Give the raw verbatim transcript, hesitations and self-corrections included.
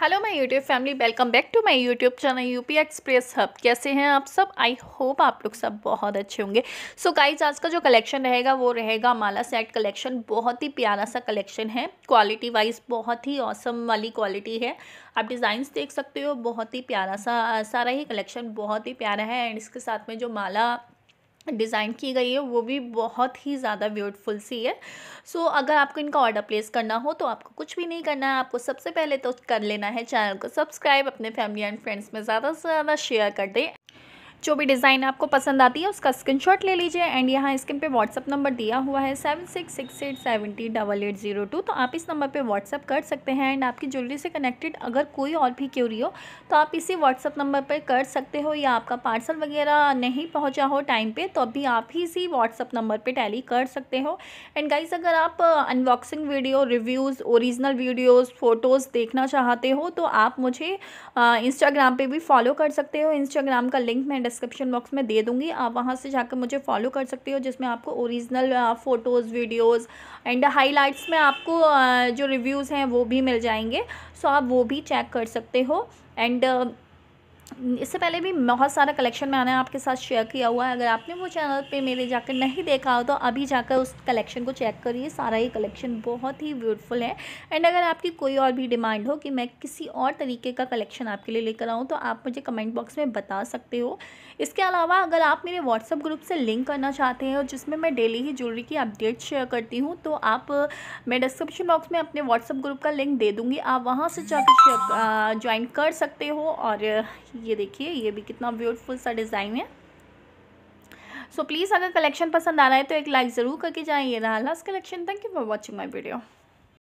Hello my YouTube family, welcome back to my YouTube channel UP express hub. कैसे हैं आप सब? I hope आप लोग सब बहुत अच्छे होंगे। सो गाइस, आज का जो कलेक्शन रहेगा वो रहेगा माला सेट कलेक्शन। बहुत ही प्यारा सा कलेक्शन है, क्वालिटी वाइज बहुत ही ऑसम वाली क्वालिटी है। आप डिज़ाइंस देख सकते हो, बहुत ही प्यारा सा सारा ही कलेक्शन बहुत ही प्यारा है। एंड इसके साथ में जो माला डिज़ाइन की गई है वो भी बहुत ही ज़्यादा ब्यूटीफुल सी है। सो so, अगर आपको इनका ऑर्डर प्लेस करना हो तो आपको कुछ भी नहीं करना है। आपको सबसे पहले तो कर लेना है चैनल को सब्सक्राइब, अपने फैमिली एंड फ्रेंड्स में ज़्यादा से ज़्यादा शेयर कर दें। जो भी डिज़ाइन आपको पसंद आती है उसका स्क्रीनशॉट ले लीजिए। एंड यहाँ स्क्रीन पे व्हाट्सअप नंबर दिया हुआ है seven six six eight seven T double eight zero two, तो आप इस नंबर पे व्हाट्सअप कर सकते हैं। एंड आपकी ज्वेलरी से कनेक्टेड अगर कोई और भी क्यूरी हो तो आप इसी व्हाट्सअप नंबर पर कर सकते हो, या आपका पार्सल वगैरह नहीं पहुँचा हो टाइम पर तो अभी आप ही इसी व्हाट्सअप नंबर पर टैली कर सकते हो। एंड गाइज, अगर आप unboxing video, reviews, original videos, photos देखना चाहते हो तो आप मुझे इंस्टाग्राम पर भी फॉलो कर सकते हो। इंस्टाग्राम का लिंक मैं डिस्क्रिप्शन बॉक्स में दे दूंगी, आप वहां से जाकर मुझे फॉलो कर सकते हो, जिसमें आपको original photos, videos and highlights में आपको जो रिव्यूज़ हैं वो भी मिल जाएंगे। सो आप वो भी चेक कर सकते हो। एंड इससे पहले भी बहुत सारा कलेक्शन मैंने आपके साथ शेयर किया हुआ है। अगर आपने वो चैनल पे मेरे जाकर नहीं देखा हो तो अभी जाकर उस कलेक्शन को चेक करिए। सारा ही कलेक्शन बहुत ही ब्यूटीफुल है। एंड अगर आपकी कोई और भी डिमांड हो कि मैं किसी और तरीके का कलेक्शन आपके लिए लेकर आऊँ तो आप मुझे कमेंट बॉक्स में बता सकते हो। इसके अलावा अगर आप मेरे व्हाट्सअप ग्रुप से लिंक करना चाहते हैं जिसमें मैं डेली ही ज्वेलरी की अपडेट शेयर करती हूँ, तो आप मैं डिस्क्रिप्शन बॉक्स में अपने व्हाट्सअप ग्रुप का लिंक दे दूँगी, आप वहाँ से जाकर ज्वाइन कर सकते हो। और ये देखिए, ये भी कितना ब्यूटीफुल सा डिज़ाइन है। सो प्लीज़, अगर कलेक्शन पसंद आ रहा है तो एक लाइक ज़रूर करके जाएं। ये रहा last collection. Thank you for watching my video.